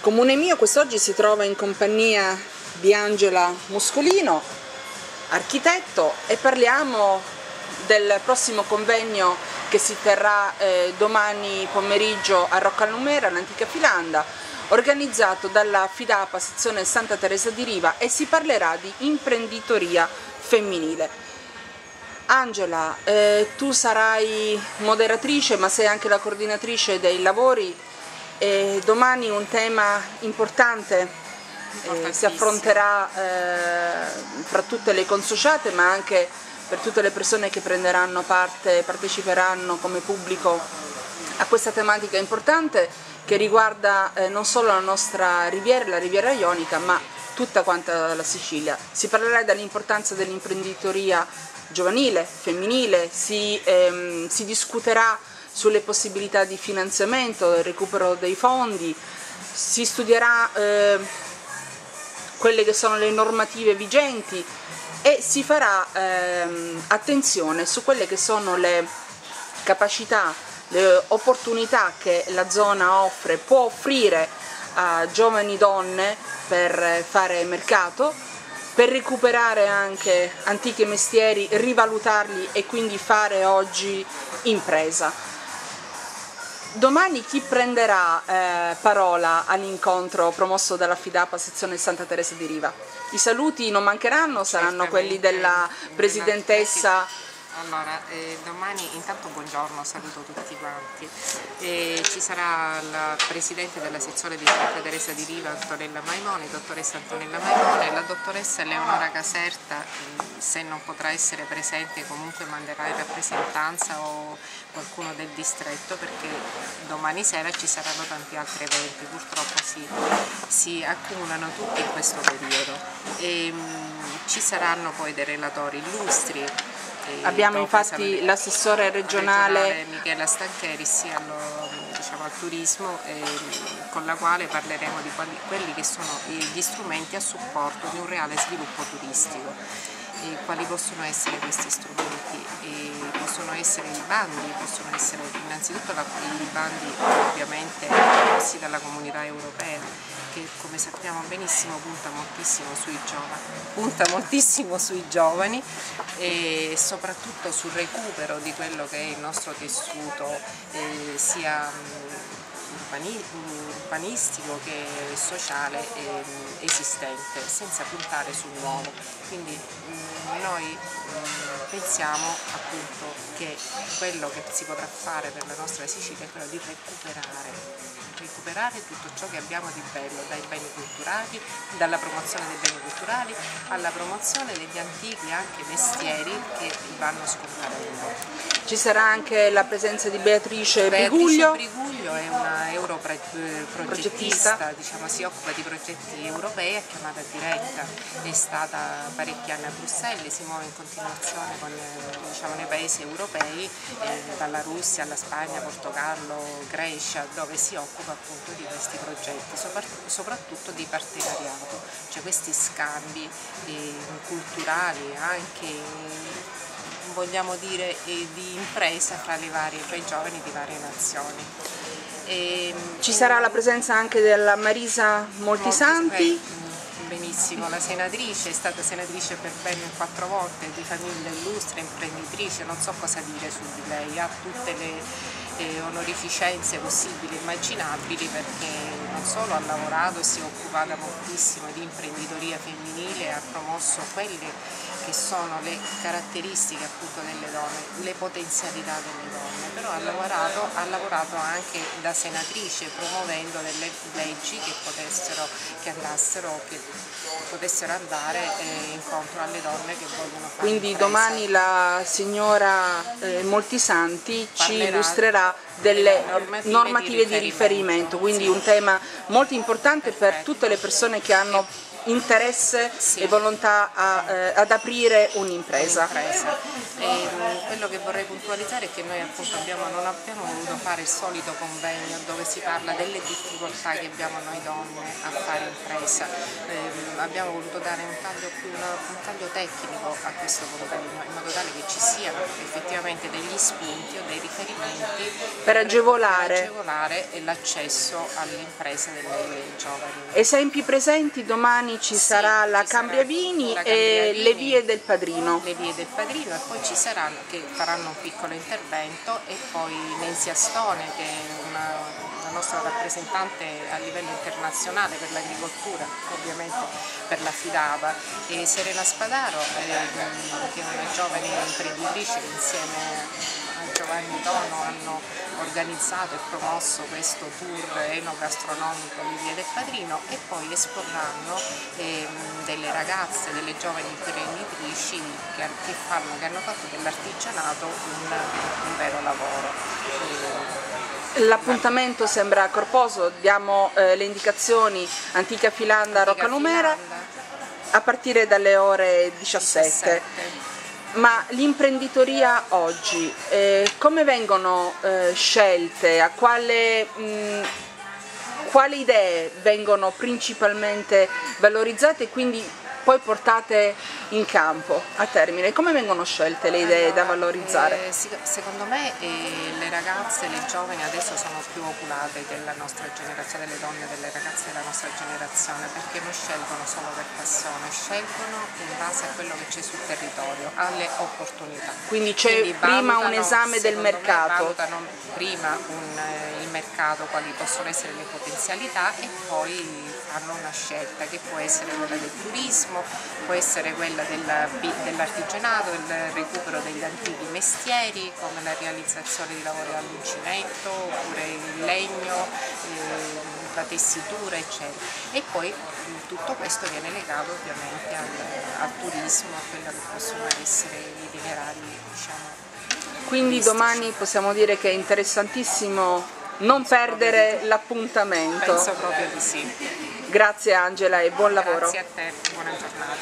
Comune mio quest'oggi si trova in compagnia di Angela Muscolino, architetto, e parliamo del prossimo convegno che si terrà domani pomeriggio a Roccalumera, l'antica Filanda, organizzato dalla FIDAPA sezione Santa Teresa di Riva, e si parlerà di imprenditoria femminile. Angela, tu sarai moderatrice, ma sei anche la coordinatrice dei lavori. Domani un tema importante si affronterà fra tutte le consociate, ma anche per tutte le persone che prenderanno parte, parteciperanno come pubblico a questa tematica importante che riguarda non solo la nostra riviera, la riviera ionica, ma tutta quanta la Sicilia. Si parlerà dell'importanza dell'imprenditoria giovanile, femminile, si discuterà sulle possibilità di finanziamento, del recupero dei fondi, si studierà quelle che sono le normative vigenti e si farà attenzione su quelle che sono le capacità, le opportunità che la zona offre, può offrire a giovani donne per fare mercato, per recuperare anche antichi mestieri, rivalutarli e quindi fare oggi impresa. Domani chi prenderà parola all'incontro promosso dalla FIDAPA sezione Santa Teresa di Riva? I saluti non mancheranno, saranno quelli della presidentessa. Allora, domani intanto buongiorno, saluto tutti quanti. Ci sarà la presidente della sezione di Santa Teresa di Riva, Antonella Maimone, dottoressa Antonella Maimone, la dottoressa Eleonora Caserta, se non potrà essere presente comunque manderà in rappresentanza o qualcuno del distretto, perché domani sera ci saranno tanti altri eventi, purtroppo si accumulano tutti in questo periodo. Ci saranno poi dei relatori illustri. Abbiamo infatti l'assessore regionale Michela Stancheris al turismo, con la quale parleremo di quelli che sono gli strumenti a supporto di un reale sviluppo turistico. Quali possono essere questi strumenti? Possono essere i bandi, possono essere innanzitutto i bandi ovviamente proposti dalla Comunità Europea, che come sappiamo benissimo punta moltissimo sui giovani e soprattutto sul recupero di quello che è il nostro tessuto sia urbanistico che sociale esistente, senza puntare sul nuovo. Quindi noi pensiamo appunto che quello che si potrà fare per la nostra Sicilia è quello di recuperare tutto ciò che abbiamo di bello, dai beni culturali, dalla promozione dei beni culturali alla promozione degli antichi anche mestieri che vanno scomparendo. Ci sarà anche la presenza di Beatrice Briguglio, è una europrogettista, si occupa di progetti europei, è chiamata diretta, è stata parecchi anni a Bruxelles, si muove in continuazione con nei paesi europei, dalla Russia alla Spagna, Portogallo, Grecia, dove si occupa appunto di questi progetti, soprattutto di partenariato, cioè questi scambi culturali, anche vogliamo dire di impresa fra i giovani di varie nazioni. Ci sarà la presenza anche della Marisa Moltisanti. Benissimo, la senatrice, è stata senatrice per ben 4 volte, di famiglia illustre, imprenditrice, non so cosa dire su di lei, ha tutte le onorificenze possibili e immaginabili, perché non solo ha lavorato e si è occupata moltissimo di imprenditoria femminile, ha promosso quelle che sono le caratteristiche appunto delle donne, le potenzialità delle donne, però ha lavorato anche da senatrice promuovendo delle leggi che potessero andare incontro alle donne che vogliono fare. Quindi domani la signora Moltisanti ci illustrerà delle normative di riferimento, quindi un tema molto importante per tutte le persone che hanno interesse e volontà ad aprire un'impresa. Quello che vorrei puntualizzare è che noi appunto non abbiamo voluto fare il solito convegno dove si parla delle difficoltà che abbiamo noi donne a fare impresa, abbiamo voluto dare un taglio tecnico a questo convegno in modo tale che ci siano effettivamente degli spunti o dei riferimenti per agevolare l'accesso all'impresa delle giovani. Esempi presenti: domani ci sarà la Cambriabini e le Vie del Padrino. Le Vie del Padrino, e poi ci saranno, che faranno un piccolo intervento, e poi Lenzia Stone, che è la nostra rappresentante a livello internazionale per l'agricoltura, ovviamente per la FIDAPA, e Serena Spadaro, che è una giovane imprenditrice che insieme a Giovanni Tono hanno organizzato e promosso questo tour enogastronomico di Via del Padrino, e poi esporranno delle ragazze, delle giovani imprenditrici che hanno fatto dell'artigianato un vero lavoro. L'appuntamento sembra corposo, diamo le indicazioni: Antica Filanda, Roccalumera, a partire dalle ore 17. Ma l'imprenditoria oggi, come vengono scelte, a quale idee vengono principalmente valorizzate e quindi poi portate in campo a termine? Come vengono scelte le idee da valorizzare? Secondo me le ragazze, le giovani adesso sono più oculate della nostra generazione, delle donne, delle ragazze della nostra generazione, perché non scelgono solo per passione, scelgono in base a quello che c'è sul territorio, alle opportunità. Quindi c'è prima un esame del mercato. Valutano prima il mercato, quali possono essere le potenzialità, e poi hanno una scelta che può essere quella del turismo, può essere quella dell'artigianato, del recupero degli antichi mestieri come la realizzazione di lavori all'uncinetto, oppure il legno, la tessitura, eccetera. E poi tutto questo viene legato ovviamente al turismo, a quello che possono essere gli itinerari, diciamo. Quindi domani possiamo dire che è interessantissimo non perdere l'appuntamento. Penso proprio di sì. Grazie Angela e buon lavoro. Grazie a te, buona giornata.